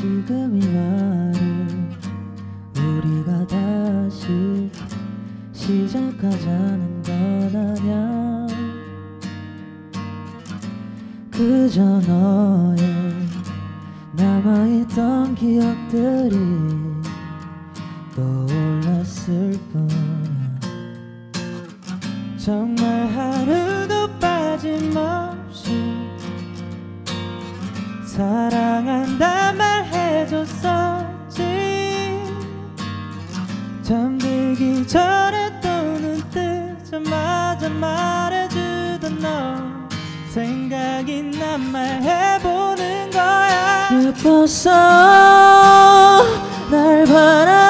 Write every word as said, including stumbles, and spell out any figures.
지금이 말해 우리가 다시 시작하자는 건 아냐. 그저 너의 남아있던 기억들이 떠올랐을 뿐. 정말 하루도 빠짐없이 사랑한다 말해줬었지. 잠들기 전에 또 눈 뜨자마자 말해주던 너 생각이 난 말해보는 거야. 예뻤어 날 바라